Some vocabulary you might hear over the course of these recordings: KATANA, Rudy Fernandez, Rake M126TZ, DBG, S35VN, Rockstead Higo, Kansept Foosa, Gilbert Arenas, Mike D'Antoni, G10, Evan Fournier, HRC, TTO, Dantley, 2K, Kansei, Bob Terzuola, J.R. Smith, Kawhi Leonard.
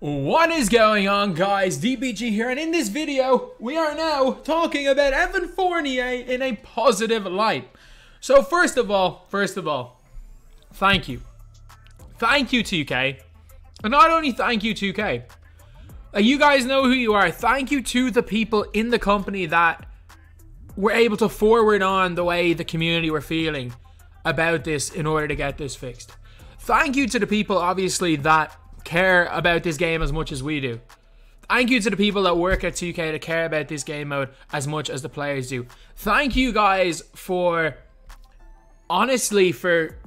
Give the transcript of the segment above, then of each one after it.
What is going on, guys? DBG here, and in this video we are now talking about Evan Fournier in a positive light. So first of all, thank you. Thank you, 2K. And not only thank you, 2K. You guys know who you are. Thank you to the people in the company that were able to forward on the way the community were feeling about this in order to get this fixed. Thank you to the people, obviously, that care about this game as much as we do. Thank you to the people that work at 2K that care about this game mode as much as the players do. Thank you guys for, honestly, for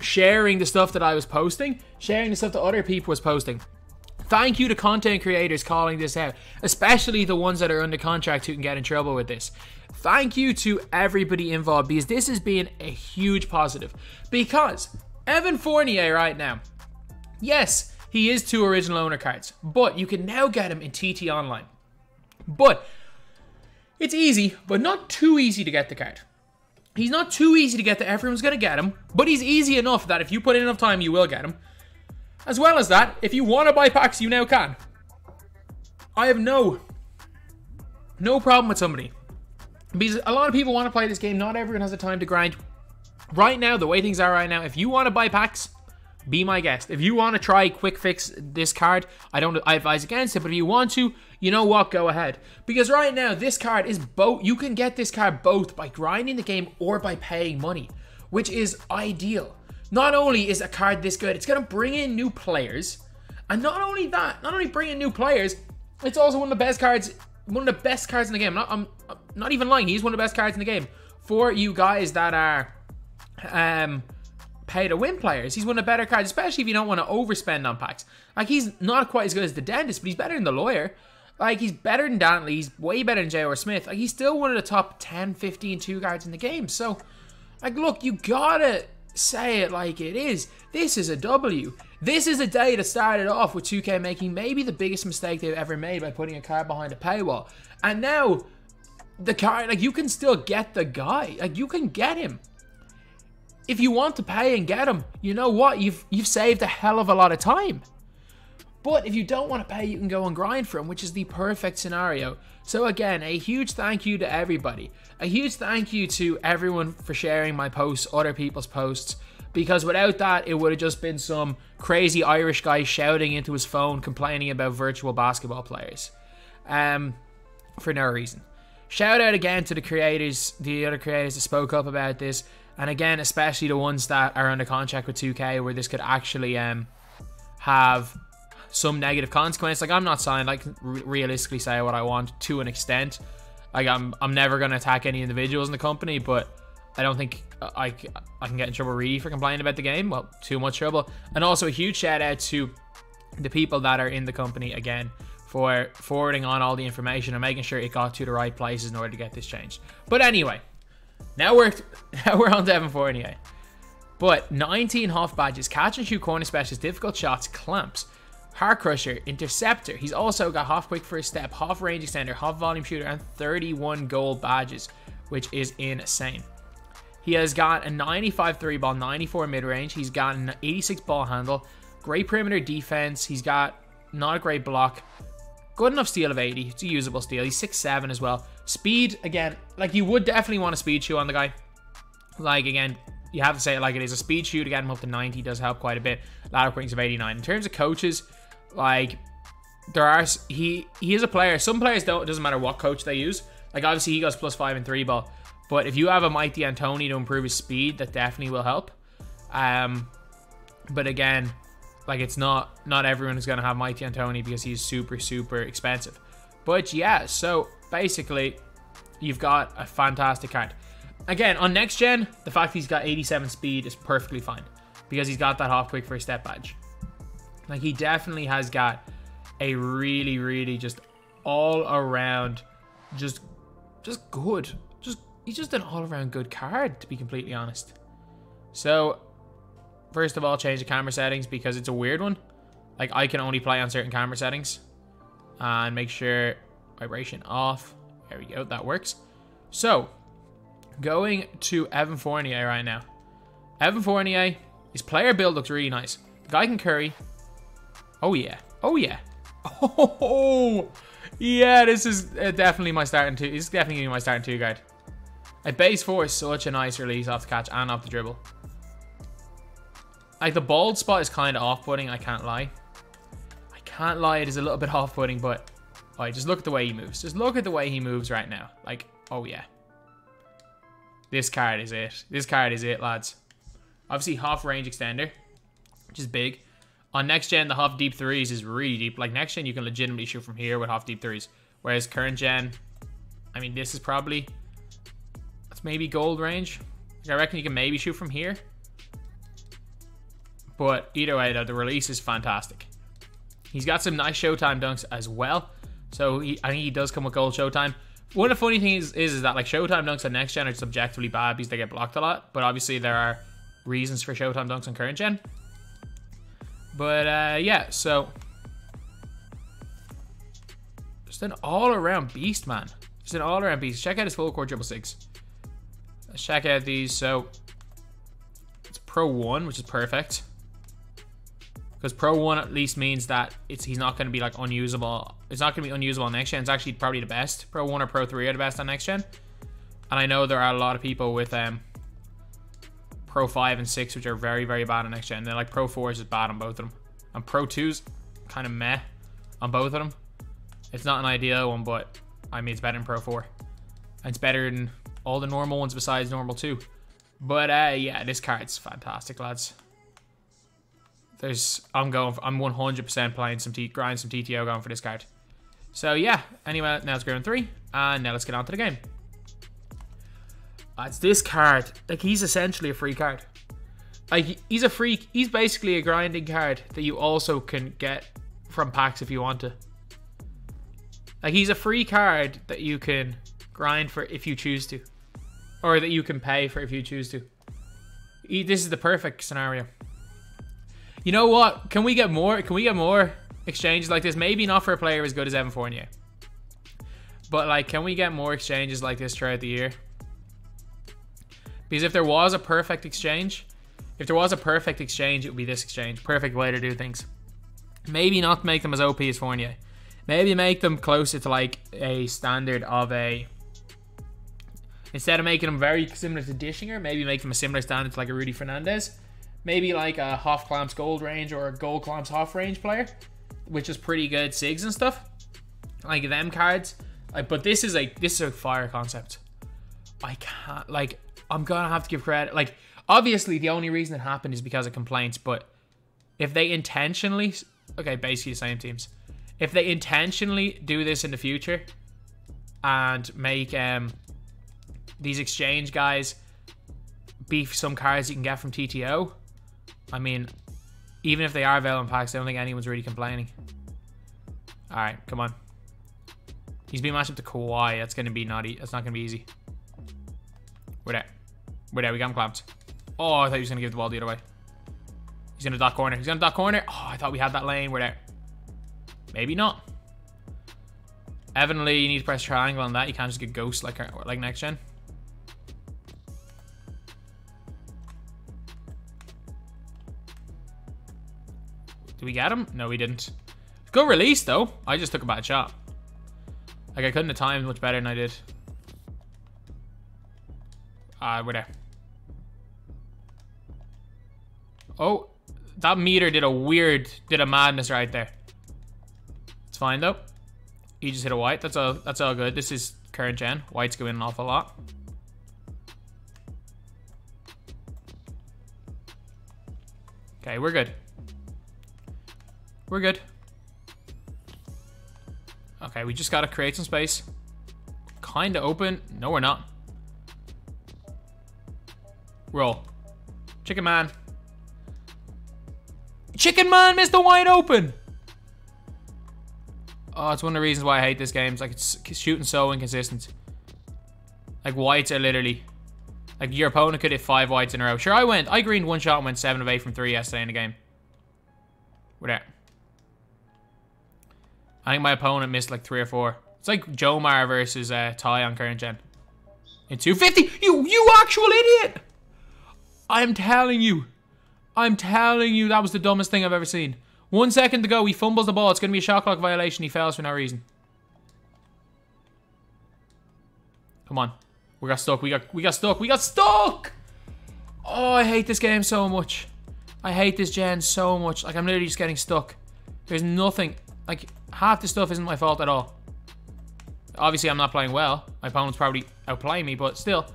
sharing the stuff that I was posting, sharing the stuff that other people was posting. Thank you to content creators calling this out, especially the ones that are under contract who can get in trouble with this. Thank you to everybody involved, because this has been a huge positive. Because Evan Fournier right now, yes, he is 2 original owner cards, but you can now get him in TT Online. But it's easy, but not too easy to get the card. He's not too easy to get that everyone's going to get him, but he's easy enough that if you put in enough time, you will get him. As well as that, if you want to buy packs, you now can. I have no problem with somebody, because a lot of people want to play this game. Not everyone has the time to grind. Right now, the way things are right now, if you want to buy packs, be my guest. If you want to try quick fix this card, I advise against it, but if you want to, you know what, go ahead. Because right now, this card is both, you can get this card both by grinding the game or by paying money, which is ideal. Not only is a card this good, it's going to bring in new players, and not only bring in new players, it's also one of the best cards in the game. I'm not even lying, he's one of the best cards in the game. For you guys that are, pay to win players, he's one of the better cards, especially if you don't want to overspend on packs. Like, he's not quite as good as the dentist, but he's better than the lawyer. Like, he's better than Dantley, he's way better than J.R. Smith. Like, he's still one of the top 10, 15, 2 cards in the game. So, like, look, you gotta say it like it is. This is a W. This is a day that started off with 2K making maybe the biggest mistake they've ever made by putting a card behind a paywall. And now, the card, like, you can still get the guy. Like, you can get him. If you want to pay and get them, you know what? You've saved a hell of a lot of time. But if you don't want to pay, you can go and grind for them, which is the perfect scenario. So again, a huge thank you to everybody. A huge thank you to everyone for sharing my posts, other people's posts, because without that, it would have just been some crazy Irish guy shouting into his phone, complaining about virtual basketball players, for no reason. Shout out again to the creators, the other creators that spoke up about this. And again, especially the ones that are under contract with 2K, where this could actually have some negative consequence. Like, I'm not signed. I can realistically say what I want to an extent. Like, I'm never going to attack any individuals in the company, but I don't think I can get in trouble really for complaining about the game. Well, too much trouble. And also a huge shout out to the people that are in the company, again, for forwarding on all the information and making sure it got to the right places in order to get this changed. But anyway, Now we're on to Evan Fournier. But 19 Hoff badges, catch and shoot corner specials, difficult shots, clamps, heart crusher, interceptor. He's also got Hoff quick first step, Hoff range extender, Hoff volume shooter, and 31 gold badges, which is insane. He has got a 95 3 ball, 94 mid range. He's got an 86 ball handle, great perimeter defense. He's got not a great block, good enough steal of 80. It's a usable steal. He's 6'7" as well. Speed, again, like, you would definitely want a speed shoot on the guy. Like, again, you have to say it like it is. A speed shoot to get him up to 90 does help quite a bit. Ladder points of 89. In terms of coaches, like, there are, he is a player. Some players don't, it doesn't matter what coach they use. Like, obviously, he goes +5 and 3 ball. But if you have a Mike D'Antoni to improve his speed, that definitely will help. But again, like, it's not everyone is going to have Mike D'Antoni because he's super, super expensive. But yeah, so basically, you've got a fantastic card. Again, on next gen, the fact he's got 87 speed is perfectly fine, because he's got that half quick first step badge. Like, he definitely has got a really, really just all around, just good. He's just an all around good card, to be completely honest. So, first of all, change the camera settings, because it's a weird one. Like, I can only play on certain camera settings, and make sure vibration off. There we go, that works. So, going to Evan Fournier right now. Evan Fournier, his player build looks really nice. The guy can curry. Oh yeah, oh yeah. Oh, yeah, this is definitely my starting two. This is definitely going to be my starting two guard. Like, base four is such a nice release off the catch and off the dribble. Like, the bald spot is kind of off-putting, I can't lie. I can't lie, it is a little bit off-putting, but... Alright, just look at the way he moves. Just look at the way he moves right now. Like, oh yeah. This card is it. This card is it, lads. Obviously, half range extender, which is big. On next gen, the half deep threes is really deep. Like, next gen, you can legitimately shoot from here with half deep threes. Whereas current gen, I mean, this is probably, that's maybe gold range. I reckon you can maybe shoot from here. But either way, though, the release is fantastic. He's got some nice Showtime dunks as well. So I think he does come with gold Showtime. One of the funny things is that, like, Showtime dunks on next gen are subjectively bad because they get blocked a lot. But obviously, there are reasons for Showtime dunks on current gen. But, yeah, so, just an all-around beast, man. Just an all-around beast. Check out his full-court dribble six. Let's check out these. So, it's Pro 1, which is perfect. Because Pro 1 at least means that he's not going to be, like, unusable. It's not going to be unusable on next-gen. It's actually probably the best. Pro 1 or Pro 3 are the best on next-gen. And I know there are a lot of people with, Pro 5 and 6, which are very, very bad on next gen. They're like Pro 4s is bad on both of them. And Pro 2's kind of meh on both of them. It's not an ideal one, but I mean, it's better than Pro 4. And it's better than all the normal ones besides normal 2. But yeah, this card's fantastic, lads. I'm 100% playing some TTO going for this card. So yeah, anyway, now it's ground 3. And now let's get on to the game. It's this card. Like, he's essentially a free card. Like, he's a freak. He's basically a grinding card that you also can get from packs if you want to. Like, he's a free card that you can grind for if you choose to. Or that you can pay for if you choose to. This is the perfect scenario. You know what? Can we get more? Can we get more exchanges like this? Maybe not for a player as good as Evan Fournier. But, like, can we get more exchanges like this throughout the year? Because if there was a perfect exchange, it would be this exchange. Perfect way to do things. Maybe not make them as OP as Fournier. Maybe make them closer to, like, a standard of a... Instead of making them very similar to Dishinger, maybe make them a similar standard to, like, a Rudy Fernandez. Maybe, like, a Hofklamp's gold range or a gold Klamp's Hof range player, which is pretty good SIGs and stuff. Like, them cards. Like, but this is a fire concept. I can't, like... I'm gonna have to give credit. Like, obviously, the only reason it happened is because of complaints, but if they intentionally... Okay, basically the same teams. If they intentionally do this in the future and make these exchange guys beef some cards you can get from TTO, I mean, even if they are available packs, I don't think anyone's really complaining. All right, come on. He's being matched up to Kawhi. That's gonna be that's not gonna be easy. We're there. We're there. We got him clamped. Oh, I thought he was going to give the ball the other way. He's going to dot corner. He's going to dot corner. Oh, I thought we had that lane. We're there. Maybe not. Evan Lee, you need to press triangle on that. You can't just get ghost like next gen. Did we get him? No, we didn't. Good release, though. I just took a bad shot. Like, I couldn't have timed much better than I did. We're there. Oh, that meter did a madness right there. It's fine though. He just hit a white. That's all good. This is current gen. Whites go in an awful lot. Okay, we're good. We're good. Okay, we just gotta create some space. Kinda open. No, we're not. Roll. Chicken man. Chicken man missed the wide open. Oh, it's one of the reasons why I hate this game. It's like, it's shooting so inconsistent. Like, whites are literally... Like, your opponent could hit 5 whites in a row. Sure, I greened one shot and went 7 of 8 from 3 yesterday in the game. We're there. I think my opponent missed like 3 or 4. It's like Jomar versus Ty on current gen. In 250. You actual idiot. I'm telling you. That was the dumbest thing I've ever seen. 1 second to go. He fumbles the ball. It's going to be a shot clock violation. He fails for no reason. Come on. We got stuck. We got stuck. Oh, I hate this game so much. I hate this gen so much. Like, I'm literally just getting stuck. There's nothing. Like, half the stuff isn't my fault at all. Obviously, I'm not playing well. My opponent's probably outplaying me, but still.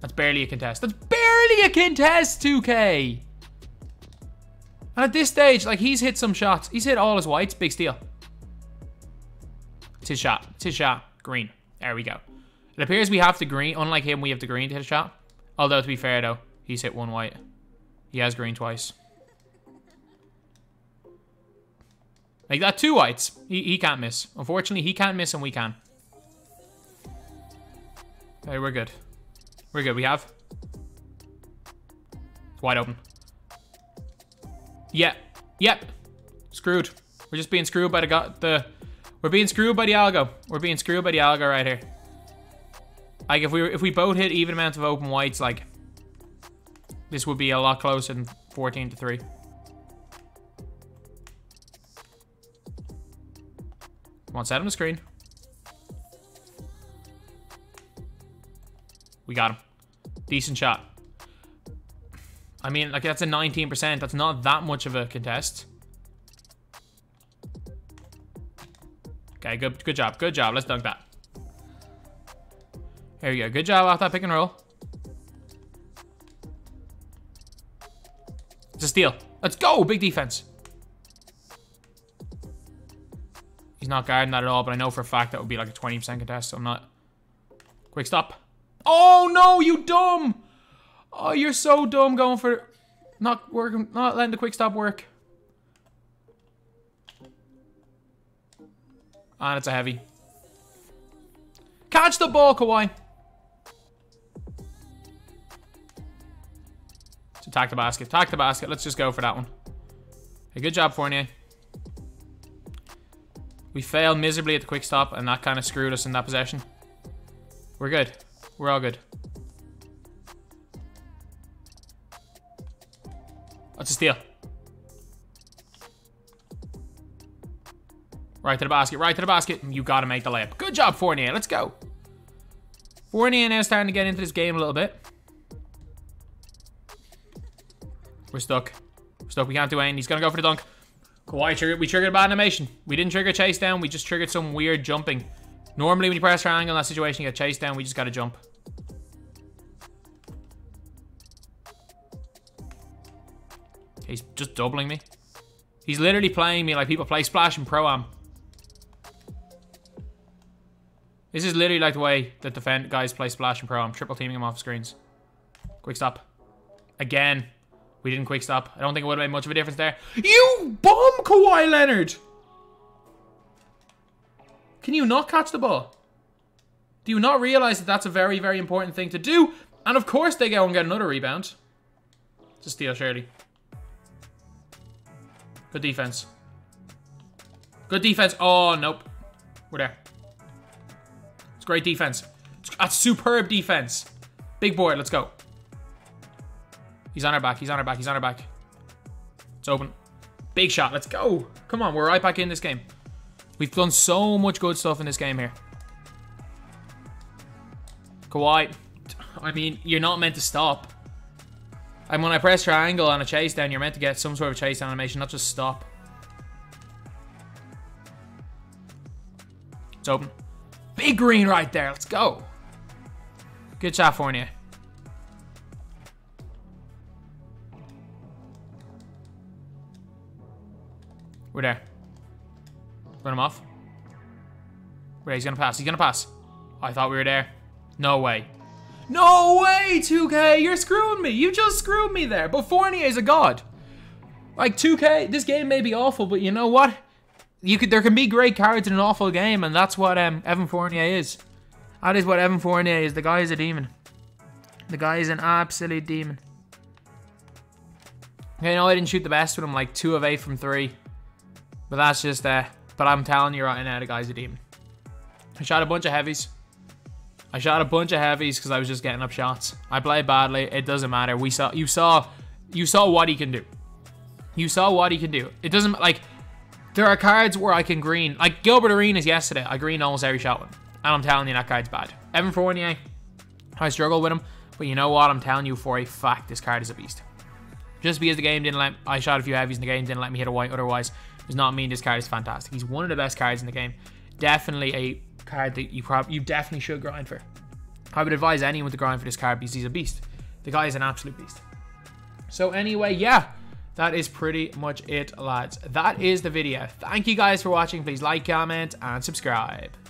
That's barely a contest. That's barely a contest, 2K. And at this stage, like, he's hit some shots. He's hit all his whites. Big steal. It's his shot. It's his shot. Green. There we go. It appears we have to green. Unlike him, we have to green to hit a shot. Although, to be fair, though, he's hit one white. He has green twice. Like, that two whites. He can't miss. Unfortunately, he can't miss and we can. Hey, we're good. We're good. We have. It's wide open. Yeah. Yep. Screwed. We're just being screwed by the... We're being screwed by the algo. We're being screwed by the algo right here. Like, if we both hit even amount of open whites, like, this would be a lot closer than 14-3. Come on, set him the screen. We got him. Decent shot. I mean, like, that's a 19%. That's not that much of a contest. Okay, good job. Good job. Let's dunk that. There we go. Good job off that pick and roll. It's a steal. Let's go. Big defense. He's not guarding that at all, but I know for a fact that would be like a 20% contest, so I'm not. Quick stop. Oh, no, you dumb. Oh, you're so dumb going for... Not working. Not letting the quick stop work. And it's a heavy. Catch the ball, Kawhi. So attack the basket. Attack the basket. Let's just go for that one. Hey, good job, Fournier. We failed miserably at the quick stop, and that kind of screwed us in that possession. We're good. We're all good. That's a steal. Right to the basket. Right to the basket. You got to make the layup. Good job, Fournier. Let's go. Fournier now starting to get into this game a little bit. We're stuck. We're stuck. We can't do anything. He's going to go for the dunk. Kawhi triggered. We triggered a bad animation. We didn't trigger chase down. We just triggered some weird jumping. Normally, when you press triangle in that situation, you get chased down. We just got to jump. He's just doubling me. He's literally playing me like people play Splash and Pro-Am. This is literally like the way that defend guys play Splash and Pro-Am. Triple teaming him off screens. Quick stop. Again. We didn't quick stop. I don't think it would have made much of a difference there. You bomb, Kawhi Leonard! Can you not catch the ball? Do you not realize that that's a very, very important thing to do? And of course they go and get another rebound. It's a steal, surely. Good defense. Good defense. Oh, nope. We're there. It's great defense. That's superb defense. Big boy, let's go. He's on our back. He's on our back. He's on our back. It's open. Big shot. Let's go. Come on. We're right back in this game. We've done so much good stuff in this game here. Kawhi. I mean, you're not meant to stop. And when I press triangle on a chase down, you're meant to get some sort of chase animation, not just stop. It's open. Big green right there. Let's go. Good shot, Fournier. We're there. Run him off. Wait, he's going to pass. He's going to pass. I thought we were there. No way. No way, 2K. You're screwing me. You just screwed me there. But Fournier is a god. Like, 2K, this game may be awful, but you know what? There can be great cards in an awful game, and that's what Evan Fournier is. That is what Evan Fournier is. The guy is a demon. The guy is an absolute demon. Okay, no, I didn't shoot the best with him. Like, 2 of 8 from 3. But that's just... But I'm telling you right now, the guy's a demon. I shot a bunch of heavies. I shot a bunch of heavies because I was just getting up shots. I played badly. It doesn't matter. You saw what he can do. You saw what he can do. It doesn't, like, There are cards where I can green. Like Gilbert Arenas yesterday, I greened almost every shot with him. And I'm telling you, that card's bad. Evan Fournier, I struggle with him. But you know what? I'm telling you for a fact, this card is a beast. Just because the game didn't let... I shot a few heavies and the game didn't let me hit a white otherwise. Does not mean this card is fantastic. He's one of the best cards in the game. Definitely a card that you definitely should grind for. I would advise anyone to grind for this card because he's a beast. The guy is an absolute beast. So anyway, yeah. That is pretty much it, lads. That is the video. Thank you guys for watching. Please like, comment, and subscribe.